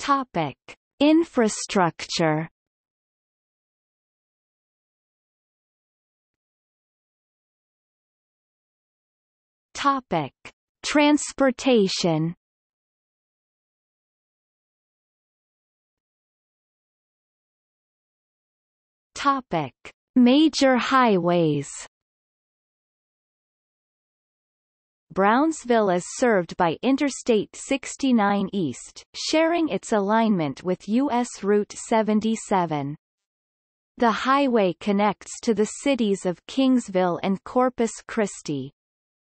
Topic: Infrastructure. Topic: Transportation. Topic: Major highways. Brownsville is served by Interstate sixty-nine East, sharing its alignment with U S Route seventy-seven. The highway connects to the cities of Kingsville and Corpus Christi.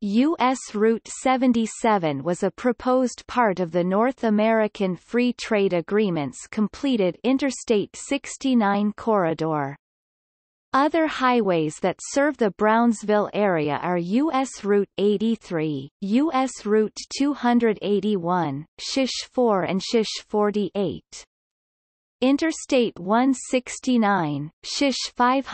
U S Route seventy-seven was a proposed part of the North American Free Trade Agreement's completed Interstate sixty-nine corridor. Other highways that serve the Brownsville area are U S Route eighty-three, U S Route two hundred eighty-one, S H four and S H forty-eight. Interstate one sixty-nine, S H five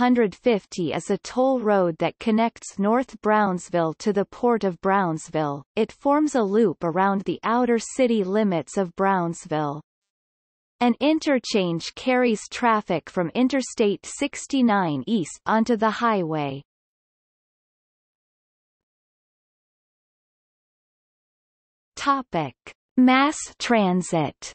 fifty is a toll road that connects North Brownsville to the port of Brownsville. It forms a loop around the outer city limits of Brownsville. An interchange carries traffic from Interstate sixty-nine East onto the highway. Topic: Mass transit.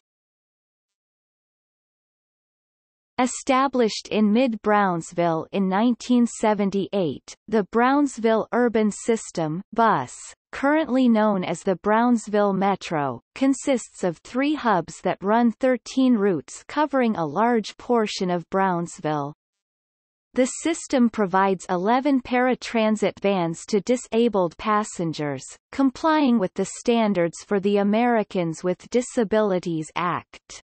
Established in mid-Brownsville in nineteen seventy-eight, the Brownsville Urban System bus, currently known as the Brownsville Metro, consists of three hubs that run thirteen routes covering a large portion of Brownsville. The system provides eleven paratransit vans to disabled passengers, complying with the standards for the Americans with Disabilities Act.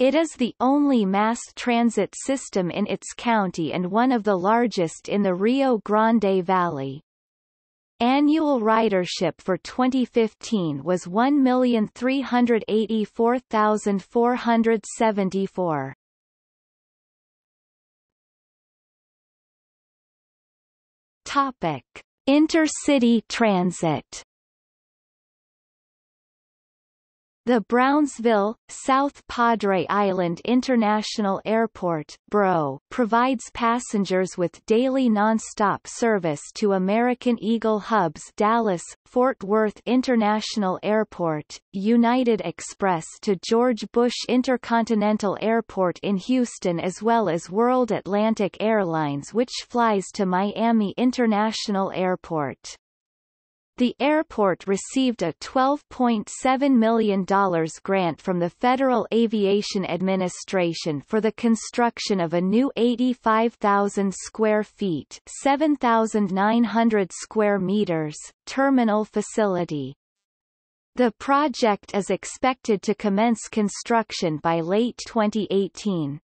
It is the only mass transit system in its county and one of the largest in the Rio Grande Valley. Annual ridership for twenty fifteen was one million three hundred eighty-four thousand four hundred seventy-four. Topic: Intercity transit. The Brownsville, South Padre Island International Airport (B R I O) provides passengers with daily nonstop service to American Eagle Hubs Dallas, Fort Worth International Airport, United Express to George Bush Intercontinental Airport in Houston, as well as World Atlantic Airlines, which flies to Miami International Airport. The airport received a twelve point seven million dollars grant from the Federal Aviation Administration for the construction of a new eighty-five thousand square feet seven thousand nine hundred square meters terminal facility. The project is expected to commence construction by late twenty eighteen.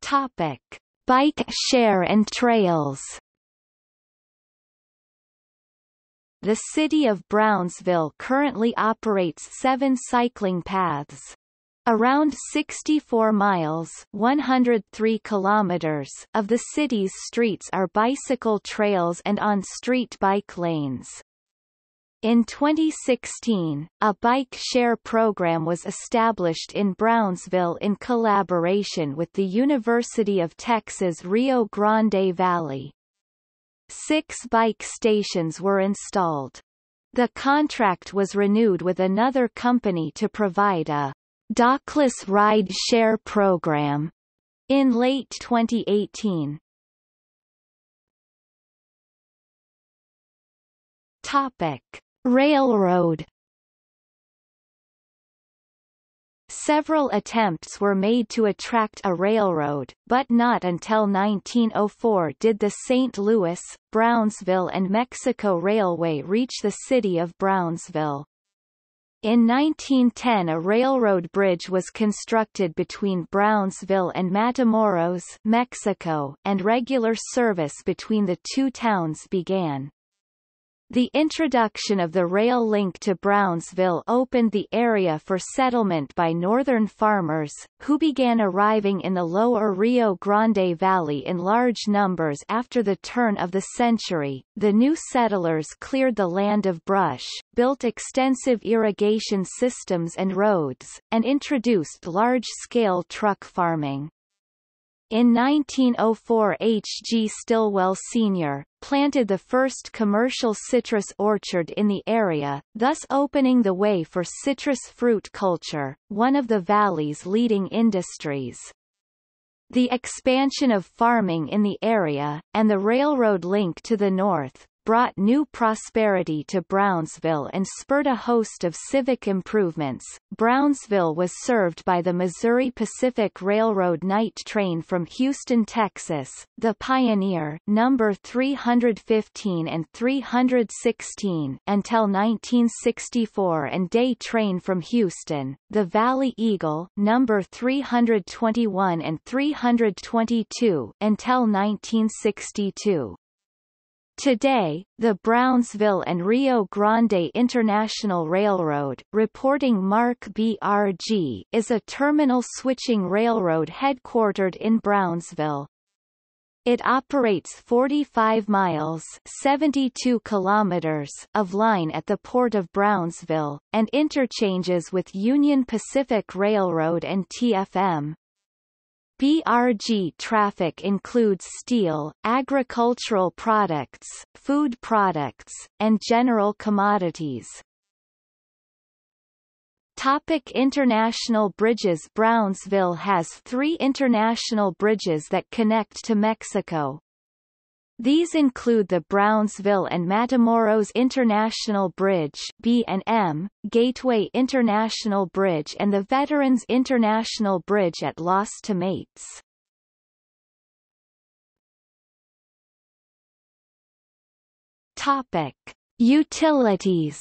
Topic: Bike share and trails. The city of Brownsville currently operates seven cycling paths. Around sixty-four miles (one hundred three kilometers) of the city's streets are bicycle trails and on-street bike lanes. In twenty sixteen, a bike share program was established in Brownsville in collaboration with the University of Texas Rio Grande Valley. Six bike stations were installed. The contract was renewed with another company to provide a dockless ride share program in late twenty eighteen. Topic: Railroad. Several attempts were made to attract a railroad, but not until nineteen oh four did the Saint Louis, Brownsville and Mexico Railway reach the city of Brownsville. In nineteen ten a railroad bridge was constructed between Brownsville and Matamoros, Mexico, and regular service between the two towns began. The introduction of the rail link to Brownsville opened the area for settlement by northern farmers, who began arriving in the lower Rio Grande Valley in large numbers after the turn of the century. The new settlers cleared the land of brush, built extensive irrigation systems and roads, and introduced large-scale truck farming. In nineteen oh four H G Stillwell Senior planted the first commercial citrus orchard in the area, thus opening the way for citrus fruit culture, one of the valley's leading industries. The expansion of farming in the area, and the railroad link to the north, brought new prosperity to Brownsville and spurred a host of civic improvements. Brownsville was served by the Missouri Pacific Railroad night train from Houston, Texas, the Pioneer, number three fifteen and three sixteen, until nineteen sixty-four, and day train from Houston, the Valley Eagle, number three twenty-one and three twenty-two, until nineteen sixty-two. Today, the Brownsville and Rio Grande International Railroad, reporting Mark B R G, is a terminal switching railroad headquartered in Brownsville. It operates forty-five miles (seventy-two kilometers) of line at the Port of Brownsville, and interchanges with Union Pacific Railroad and T F M. B R G traffic includes steel, agricultural products, food products, and general commodities. Topic: International bridges. Brownsville has three international bridges that connect to Mexico. These include the Brownsville and Matamoros International Bridge (B and M), Gateway International Bridge and the Veterans International Bridge at Los Tomates. Topic: Utilities.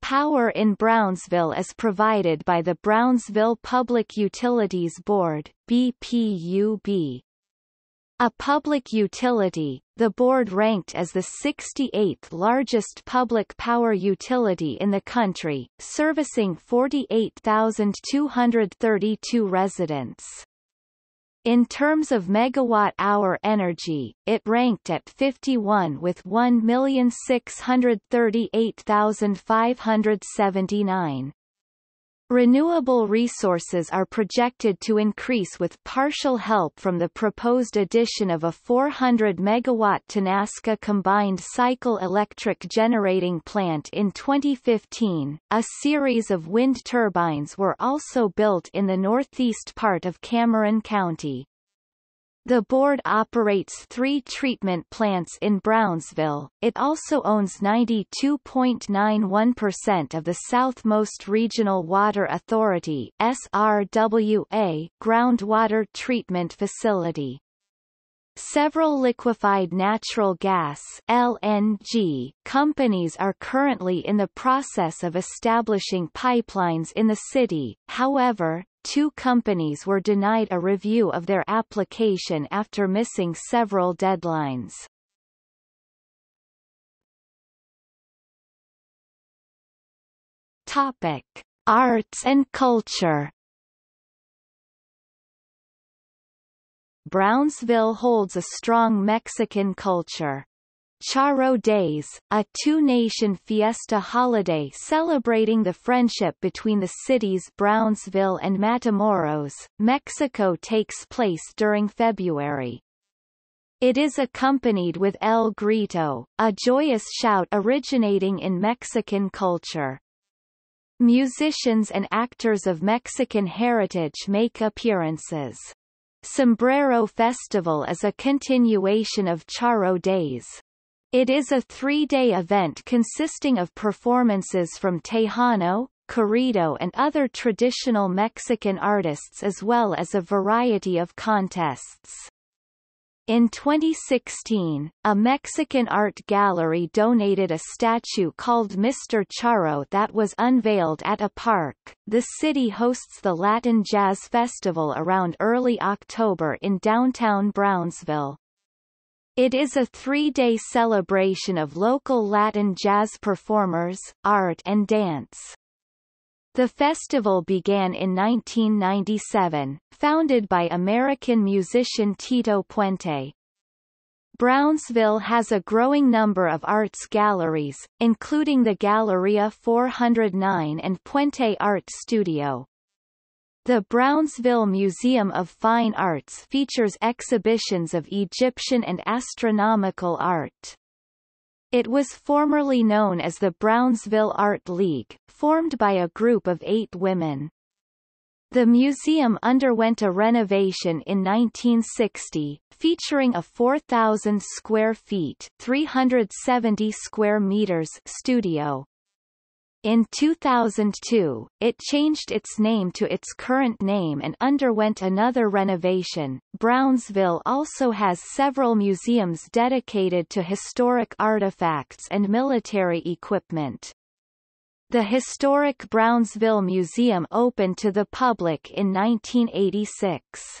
Power in Brownsville is provided by the Brownsville Public Utilities Board, B P U B. A public utility, the board ranked as the sixty-eighth largest public power utility in the country, servicing forty-eight thousand two hundred thirty-two residents. In terms of megawatt-hour energy, it ranked at fifty-one with one million six hundred thirty-eight thousand five hundred seventy-nine. Renewable resources are projected to increase with partial help from the proposed addition of a four hundred megawatt Tenasca combined cycle electric generating plant in twenty fifteen. A series of wind turbines were also built in the northeast part of Cameron County. The board operates three treatment plants in Brownsville. It also owns ninety-two point nine one percent of the Southmost Regional Water Authority S R W A groundwater treatment facility. Several liquefied natural gas L N G companies are currently in the process of establishing pipelines in the city. However, two companies were denied a review of their application after missing several deadlines. Topic: Arts and culture. Brownsville holds a strong Mexican culture. Charro Days, a two-nation fiesta holiday celebrating the friendship between the cities Brownsville and Matamoros, Mexico, takes place during February. It is accompanied with El Grito, a joyous shout originating in Mexican culture. Musicians and actors of Mexican heritage make appearances. Sombrero Festival is a continuation of Charro Days. It is a three-day event consisting of performances from Tejano, Corrido and other traditional Mexican artists as well as a variety of contests. In twenty sixteen, a Mexican art gallery donated a statue called Mister Charro that was unveiled at a park. The city hosts the Latin Jazz Festival around early October in downtown Brownsville. It is a three-day celebration of local Latin jazz performers, art and dance. The festival began in nineteen ninety-seven, founded by American musician Tito Puente. Brownsville has a growing number of arts galleries, including the Galleria four hundred nine and Puente Art Studio. The Brownsville Museum of Fine Arts features exhibitions of Egyptian and astronomical art. It was formerly known as the Brownsville Art League, formed by a group of eight women. The museum underwent a renovation in nineteen sixty, featuring a four thousand square feet (three hundred seventy square meters) studio. In two thousand two, it changed its name to its current name and underwent another renovation. Brownsville also has several museums dedicated to historic artifacts and military equipment. The historic Brownsville Museum opened to the public in nineteen eighty-six.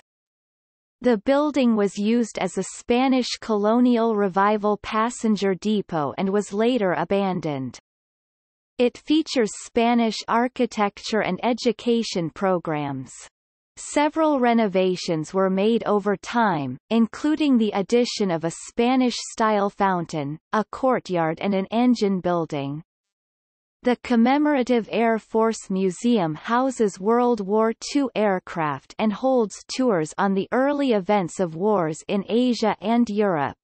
The building was used as a Spanish colonial revival passenger depot and was later abandoned. It features Spanish architecture and education programs. Several renovations were made over time, including the addition of a Spanish-style fountain, a courtyard and an engine building. The Commemorative Air Force Museum houses World War Two aircraft and holds tours on the early events of wars in Asia and Europe.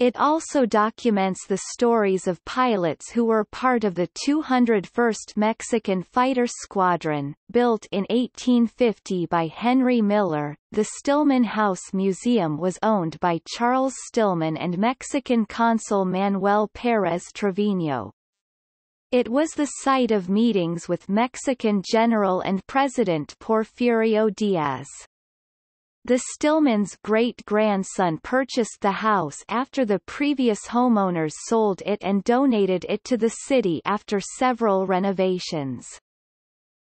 It also documents the stories of pilots who were part of the two hundred first Mexican Fighter Squadron, built in eighteen fifty by Henry Miller. The Stillman House Museum was owned by Charles Stillman and Mexican consul Manuel Pérez Trevino. It was the site of meetings with Mexican general and president Porfirio Diaz. The Stillman's great-grandson purchased the house after the previous homeowners sold it and donated it to the city after several renovations.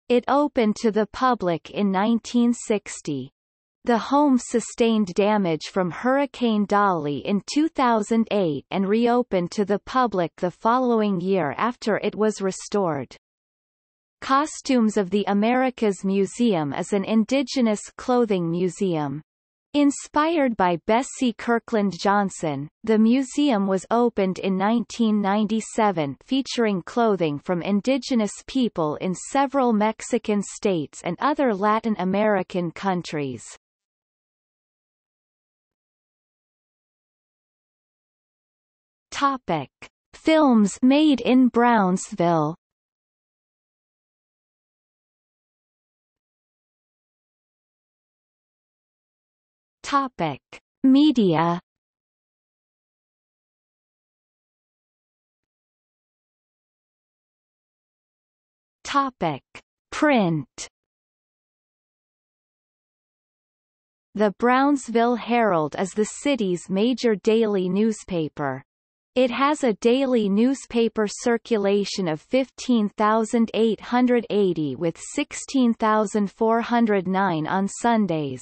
It opened to the public in nineteen sixty. The home sustained damage from Hurricane Dolly in two thousand eight and reopened to the public the following year after it was restored. Costumes of the Americas Museum is an indigenous clothing museum. Inspired by Bessie Kirkland Johnson, the museum was opened in nineteen ninety-seven featuring clothing from indigenous people in several Mexican states and other Latin American countries. Topic: Films made in Brownsville. Topic: Media. Topic: Print. The Brownsville Herald is the city's major daily newspaper. It has a daily newspaper circulation of fifteen thousand eight hundred eighty with sixteen thousand four hundred nine on Sundays.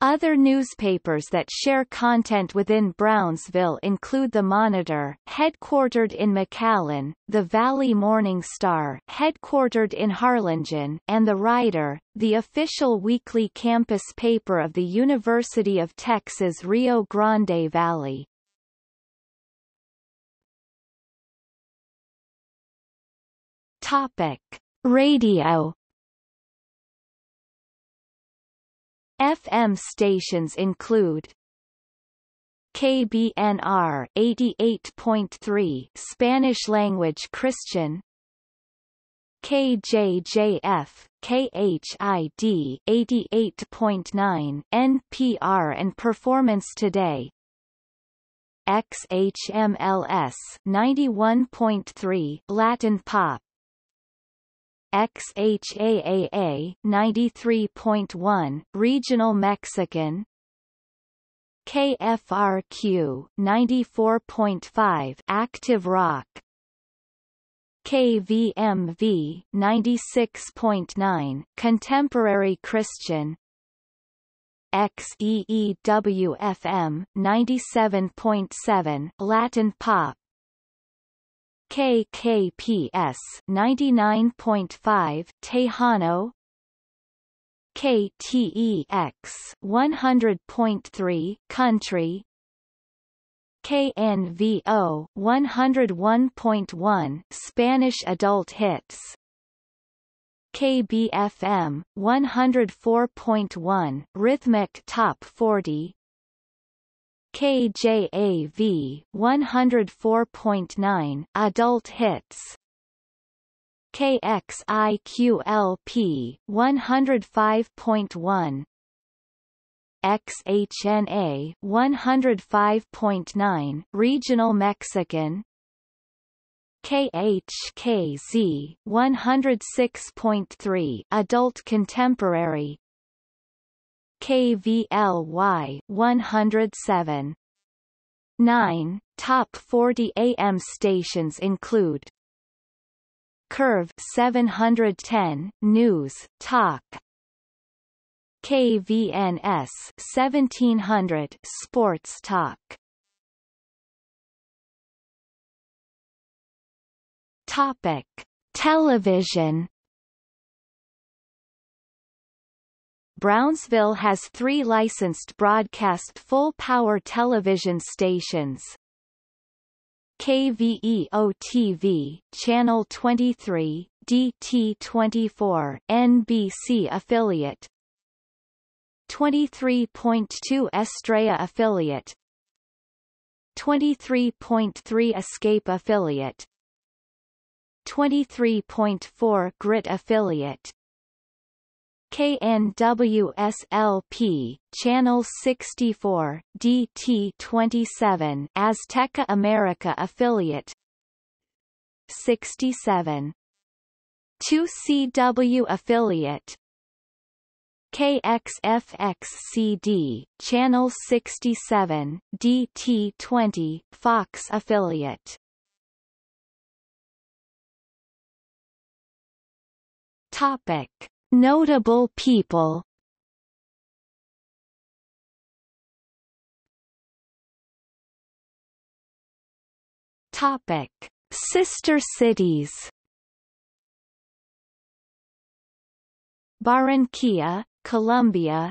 Other newspapers that share content within Brownsville include The Monitor, headquartered in McAllen, The Valley Morning Star, headquartered in Harlingen, and The Rider, the official weekly campus paper of the University of Texas Rio Grande Valley. Topic: Radio. F M stations include K B N R eighty-eight point three Spanish language Christian, K J J F K H I D eighty-eight point nine N P R and Performance Today, X H M L S ninety-one point three Latin Pop, X H A A A ninety-three point one Regional Mexican, K F R Q ninety-four point five Active Rock, K V M V ninety-six point nine Contemporary Christian, X E E W F M ninety-seven point seven Latin Pop, K K P S ninety-nine point five Tejano, K T E X one hundred point three Country, K N V O one oh one point one Spanish Adult Hits, K B F M one oh four point one Rhythmic Top forty, K J A V one oh four point nine Adult Hits, K X I Q L P one oh five point one, X H N A one oh five point nine Regional Mexican, K H K Z one oh six point three Adult Contemporary, K V L Y one oh seven point nine. Top forty A M stations include Curve seven ten News Talk, K V N S seventeen hundred Sports Talk. Topic: Television. Brownsville has three licensed broadcast full-power television stations. K V E O T V, Channel twenty-three, D T twenty-four, N B C affiliate, twenty-three point two Estrella affiliate, twenty-three point three Escape affiliate, twenty-three point four Grit affiliate, K N W S L P, Channel sixty-four, D T twenty-seven, Azteca America affiliate, sixty-seven point two C W affiliate, K X F X C D, Channel sixty-seven, D T twenty, Fox affiliate. Topic: Notable people. Topic: Sister cities. Barranquilla, Colombia.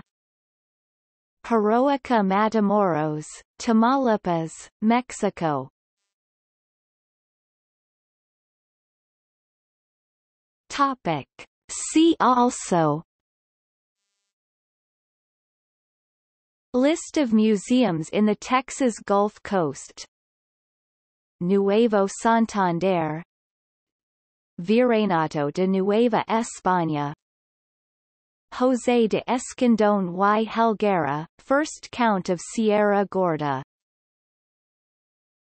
Heroica Matamoros, Tamaulipas, Mexico. Topic: See also. List of museums in the Texas Gulf Coast. Nuevo Santander. Virreinato de Nueva España. José de Escandón y Helguera, first Count of Sierra Gorda.